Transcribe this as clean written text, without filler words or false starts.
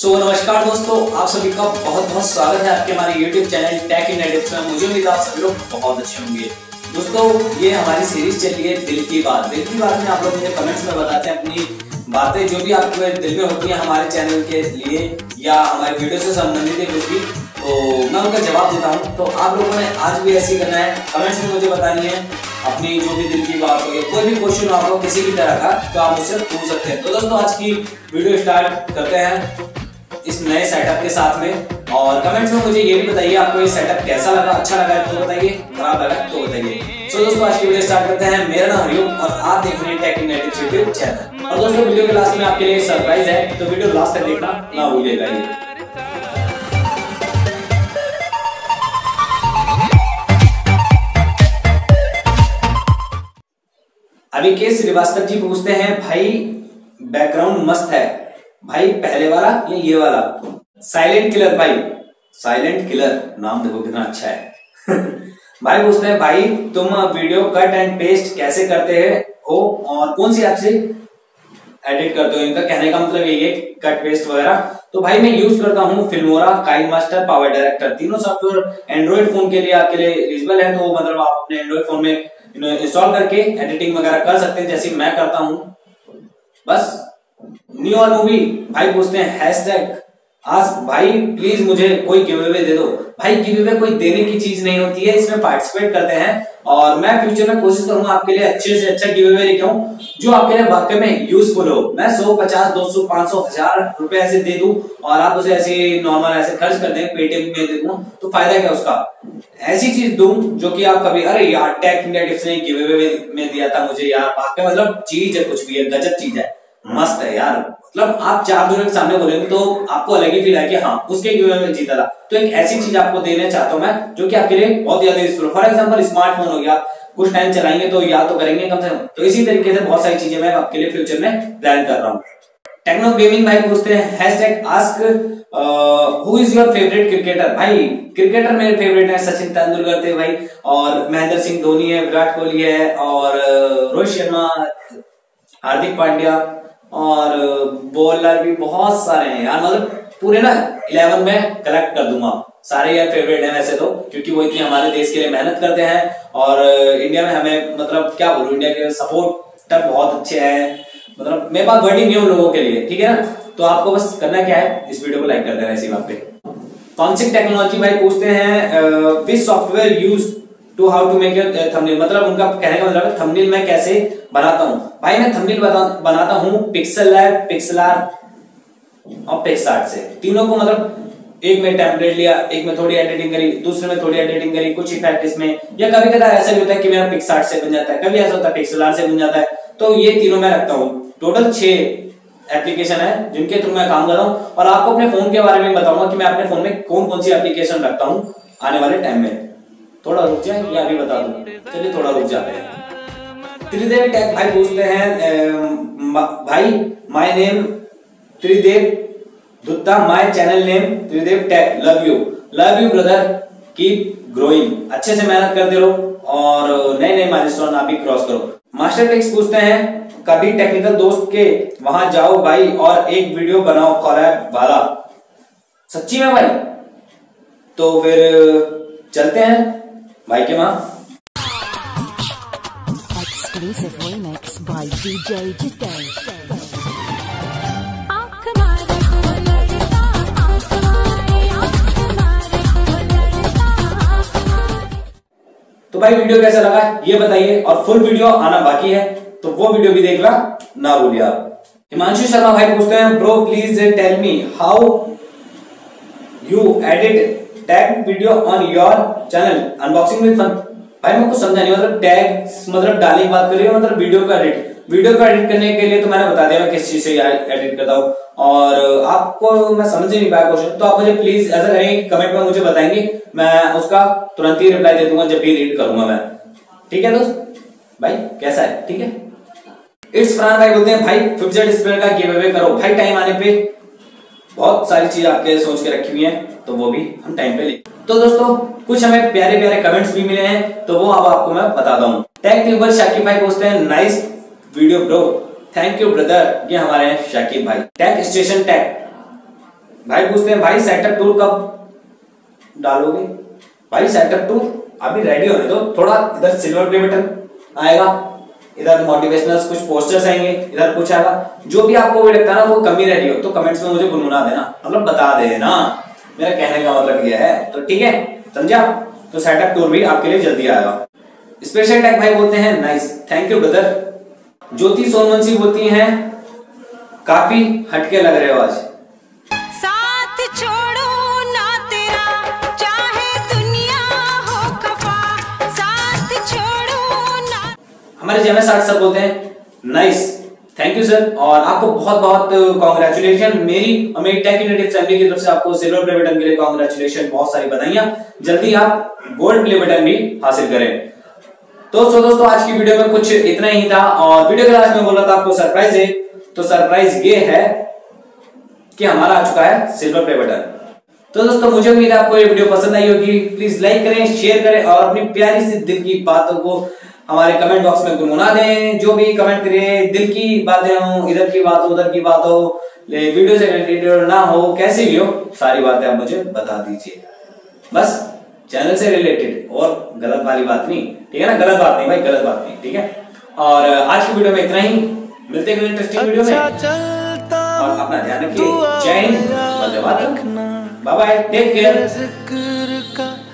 सो नमस्कार दोस्तों, आप सभी का बहुत बहुत स्वागत है आपके हमारे YouTube channel tech in addicts में। मुझे उम्मीद है आप सभी लोग बहुत अच्छे होंगे। दोस्तों ये हमारी सीरीज चल रही है दिल की बात। दिल की बात में आप लोग मुझे कमेंट्स में बताते हैं अपनी बातें जो भी आपके दिल में होती है हमारे चैनल के लिए या हमारे वीडियो से संबंधित है कुछ भी, तो मैं उनका जवाब देता हूँ। तो आप लोगों ने आज भी ऐसे करना है, कमेंट्स में मुझे बतानी है अपनी जो भी दिल की बात हो, कोई भी क्वेश्चन आप लोग किसी भी तरह का तो आप मुझसे पूछ सकते हैं। तो दोस्तों आज की वीडियो स्टार्ट करते हैं इस नए सेटअप के साथ में, और कमेंट्स में मुझे ये भी बताइए आपको ये सेटअप कैसा लगा, अच्छा लगा तो बताइए, खराब लगा तो बताइए। सो दोस्तों आज की वीडियो स्टार्ट करते हैं। मेरा नाम हरिओम और आप देख रहे हैं tech in addicts YouTube channel. और दोस्तों वीडियो के लास्ट में आपके लिए सरप्राइज है, तो वीडियो लास्ट तक देखना ना भूलिएगा। अभी के श्रीवास्तव जी पूछते हैं, भाई बैकग्राउंड मस्त है, भाई पहले वाला या ये वाला? साइलेंट किलर भाई, साइलेंट किलर नाम देखो कितना अच्छा है। भाई पूछते हैं, भाई तुम वीडियो कट एंड पेस्ट कैसे करते हो और कौन सी ऐप से एडिट करते हो? इनका कहने का मतलब यही है कट पेस्ट वगैरह। तो भाई मैं यूज करता हूँ फिल्मोरा, काइनमास्टर, पावर डायरेक्टर। तीनों सॉफ्टवेयर एंड्रॉइड फोन के लिए आपके लिए एलिजिबल है, तो मतलब आप अपने एंड्रॉइड फोन में इंस्टॉल करके एडिटिंग वगैरह कर सकते हैं जैसे मैं करता हूँ। बस न्यू और मूवी भाई पूछते हैं, हैशटैग आज भाई प्लीज मुझे कोई गिव अवे दे दो। भाई गिव अवे कोई देने की चीज नहीं होती है, इसमें पार्टिसिपेट करते हैं और मैं फ्यूचर में कोशिश करूंगा आपके लिए अच्छे से अच्छा गिव अवे लेके आऊं जो आपके लिए वाकई में यूजफुल हो। मैं 100, 50, 200, 500, 1000 रुपए ऐसे दे दूं और आप उसे ऐसे नॉर्मल ऐसे खर्च कर दें, पेटीएम पे दे दूं तो फायदा क्या उसका। ऐसी चीज दूं जो कि आप कभी अरे यार टेक नेटिव्स ने गिव अवे में दिया था मुझे, यार वाकई मतलब चीज है, कुछ भी है, गजब चीज है, मस्त है यार। मतलब आप 4 जनों के सामने बोलेंगे तो आपको अलग ही फील है कि हाँ उसके गिव अवे में जीता था। तो एक ऐसी चीज आपको देना चाहता हूं मैं जो कि आपके लिए बहुत ज्यादा यूजफुल। फॉर एग्जांपल स्मार्टफोन हो गया, कुछ टाइम चलाएंगे तो याद तो करेंगे कम से कम। तो इसी तरीके से बहुत सारी चीजें मैं आपके लिए फ्यूचर में प्लान कर रहा हूँ। टेक्नो गेमिंग भाई पूछते हैं, hashtag ask who is your favourite cricketer? भाई क्रिकेटर मेरे फेवरेट है सचिन तेंदुलकर थे भाई, और महेंद्र सिंह धोनी है, विराट कोहली है, और रोहित शर्मा, हार्दिक पांड्या, और बॉलर भी बहुत सारे हैं यार। मतलब पूरे ना 11 में कलेक्ट कर दूंगा, सारे यार फेवरेट हैं वैसे तो, क्योंकि वो इतने हमारे देश के लिए मेहनत करते हैं और इंडिया में हमें मतलब क्या बोलूं, इंडिया के सपोर्टर बहुत अच्छे हैं। मतलब मेरे पास वर्डिंग है उन लोगों के लिए, ठीक है ना। तो आपको बस करना क्या है, इस वीडियो को लाइक कर देना। इसी बात पे कॉन्सिक टेक्नोलॉजी भाई पूछते हैं, which software use to how to make your thumbnail? मतलब उनका कहने का मतलब है थंबनेल मैं कैसे बनाता हूं। भाई मैं थंबनेल बनाता हूं पिक्सलर, पिक्सलर और पिक्सार्ट से। तीनों को मतलब एक में टेम्पलेट लिया, एक में थोड़ी एडिटिंग करी, दूसरे में थोड़ी एडिटिंग करी, कुछ इफेक्ट इसमें, या कभी कभी ऐसा भी होता है कि मेरा पिक्सार्ट से बन जाता है, कभी ऐसा होता है पिक्सलर से बन जाता है। तो ये तीनों मैं रखता हूँ। टोटल 6 एप्लीकेशन है जिनके थ्रू मैं काम कर रहा हूँ, और आपको अपने फोन के बारे में बताऊंगा कि मैं अपने फोन में कौन कौन सी एप्लीकेशन रखता हूँ आने वाले टाइम में। थोड़ा रुक जाए या अभी बता दूं? चलिए थोड़ा रुक जाते हैं। त्रिदेव टेक भाई पूछते हैं, भाई my name Tridev Dutta, my channel name Tridev tech, love you brother, keep growing, अच्छे से मेहनत करते रहो और नए नए माइलस्टोन आप भी क्रॉस करो। मास्टर टेक्स पूछते हैं, कभी टेक्निकल दोस्त के वहां जाओ भाई और एक वीडियो बनाओ कोलैब वाला। सच्ची में भाई? तो फिर चलते हैं भाई के माँ। तो भाई वीडियो कैसा लगा ये बताइए, और फुल वीडियो आना बाकी है तो वो वीडियो भी देखना ना भूलिए आप। हिमांशु शर्मा भाई पूछते हैं, bro please tell me how you edit tag video on your channel unboxing with fun. भाई मैं कुछ समझा नहीं, मतलब टैग मतलब डालने की बात कर रही है, मतलब वीडियो को एडिट करने के लिए तो मैंने बता दिया मैं किस चीज से एडिट करता हूँ, और आपको मैं समझ ही नहीं पाया क्वेश्चन। तो आप मुझे प्लीज ऐसा करेंगे कमेंट में मुझे बताएंगे, मैं उसका तुरंत ही रिप्लाई दे दूंगा जब भी रीड करूंगा मैं। ठीक है दोस्त? भाई कैसा है? ठीक है। इट्स फ्रान भाई बोलते हैं, भाई फिक्सर डिस्प्ले का गिव अवे करो। भाई टाइम आने पे बहुत सारी चीज आपके सोच के रखी हुई है तो वो भी हम टाइम पे ले। तो दोस्तों कुछ हमें प्यारे प्यारे कमेंट्स भी मिले हैं तो वो अब आपको मैं बताता हूँ। टैग ट्यूबर शाकिब भाई पूछते हैं, nice video bro, thank you brother, ये हमारे हैं शाकिब भाई। टैग स्टेशन टैग भाई पूछते हैं भाई सेटअप टूल कब डालोगे, भाई सेटअप टूल अभी रेडी होने दो, थोड़ा इधर सिल्वर प्ले बटन आएगा, इधर मोटिवेशनल कुछ पोस्टर्स आएंगे, इधर कुछ आएगा, जो भी आपको भी लगता है ना वो कमी रह रही हो तो कमेंट्स में मुझे गुनगुना देना, मतलब बता देना, मेरा कहने का मतलब यह है, तो ठीक है समझा। तो सेटअप टूल भी आपके लिए जल्दी आएगा। स्पेशल टैग भाई बोलते हैं nice, thank you brother. Jyoti Sonwanshi बोलती हैं काफी हटके लग रहे हो आज। साथ छोड़ो ना तेरा चाहे दुनिया हो कफा, साथ छोड़ो ना। हमारे जमे साथ सर बोलते हैं नाइस, थैंक यू सर, और आपको बहुत बहुत कॉन्ग्रेचुलेशन मेरी और मेरी टेक इनोवेटिव फैमिली की तरफ से आपको सिल्वर प्ले बटन के लिए कॉन्ग्रेचुलेशन, बहुत सारी बधाइयां, जल्दी आप गोल्ड प्ले बटन भी हासिल करें। दोस्तों आज की वीडियो में कुछ इतना ही था, और वीडियो के लास्ट में बोला था आपको सरप्राइज है, तो सरप्राइज ये है कि हमारा आ चुका है सिल्वर प्ले बटन। तो दोस्तों मुझे उम्मीद है आपको ये वीडियो पसंद आई होगी, प्लीज लाइक करें, शेयर करें और अपनी प्यारी सी दिल की बातों को हमारे कमेंट बॉक्स में गुनगुना दें, जो भी कमेंट करिए, दिल की बातें हो, इधर की बात हो, उधर की बात हो, वीडियो से रिलेटेड ना हो, कैसी भी हो, सारी बातें आप मुझे बता दीजिए, बस चैनल से रिलेटेड और गलत वाली बात नहीं, ठीक है ना, गलत बात नहीं भाई, गलत बात नहीं, ठीक है। और आज की वीडियो में इतना ही, मिलते हैं इंटरेस्टिंग वीडियो में, और अपना ध्यान रखिए, जय हिंद, वंदे मातरम, बाय बाय, टेक केयर।